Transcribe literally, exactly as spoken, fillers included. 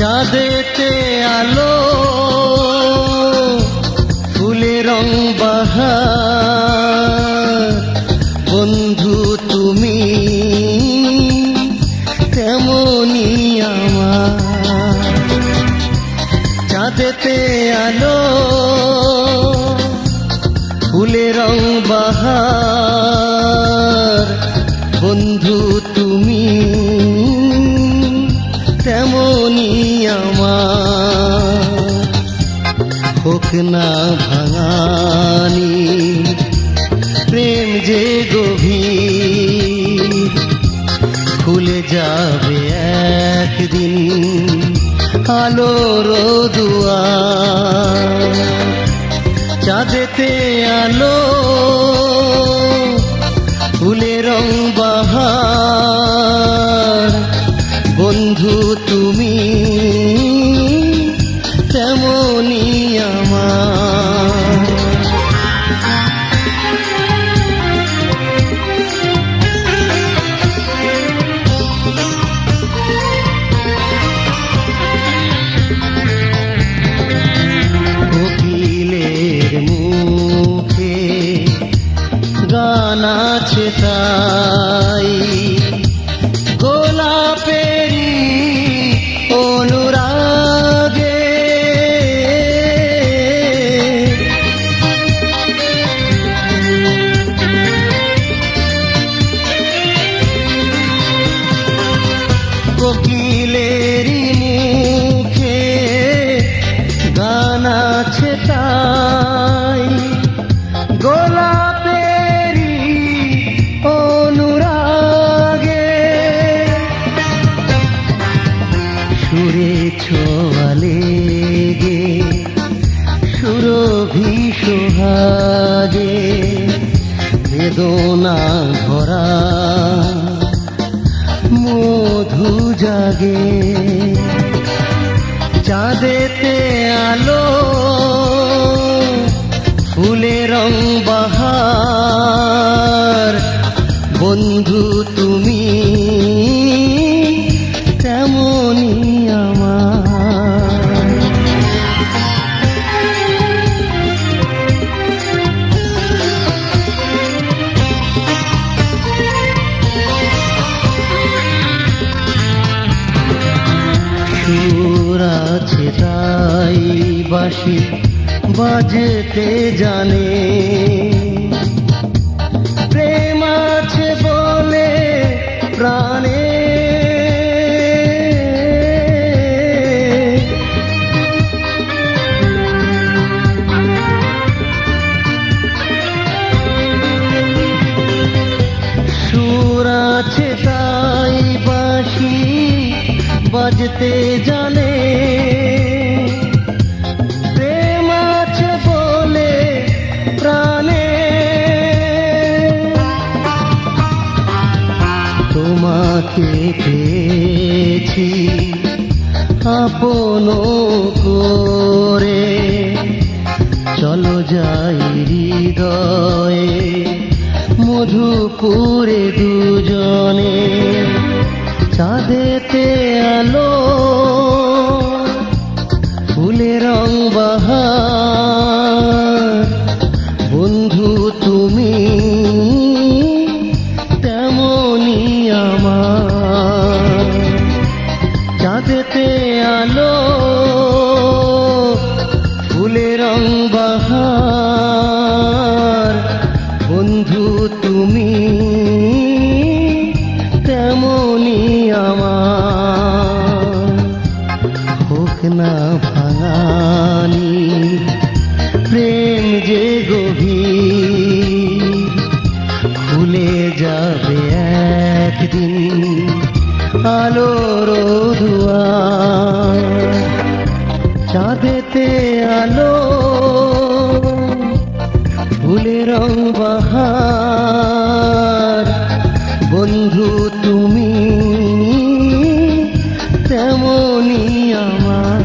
চাঁদেতে আলো ফুলে রং বাহার বন্ধু তুমি তেমনি আমার চাঁদেতে আলো ফুলে রং বাহার বন্ধু তুমি তেমনি আমার হোক না ভাঙানি প্রেম যে গভীর খুলে যাবে একদিন আলোর দুয়ার চাঁদেতে আলো ফুলে রং বাহার বন্ধু তুমি তেমনি আমার কোকিলের মুখে গান আছে তাই কোকিলেরি মুখে গান আছে তাই গোলাপেরি অনুরাগে সুরে ছোঁয়া লেগে সুরভি সোহাগে বেদনা ভরা মধু জাগে চাঁদেতে আলো ফুলে রং বাহার বন্ধু তুমি তেমনি আমার সুর আছে তাই বাঁশি বাজতে জানে প্রেম আছে বলে প্রাণে সুর আছে তাই বাঁশি বাজতে জানে প্রেম আছে বলে প্রাণে তোমাকে পেয়েছি আপন করে চলো যাই হৃদয়ে মধুপুরে দুজনে চাঁদেতে আলো ফুলে রং বাহার বন্ধু তুমি তেমনি আমার চাঁদেতে আলো ফুলে রং বাহার বন্ধু তুমি তেমনি আমার হোক না ভাঙানি প্রেম যে গভীর খুলে যাবে একদিন আলোর দুয়ার চাঁদেতে আলো ফুলে রং বাহার বন্ধু তুমি তেমনি আমার।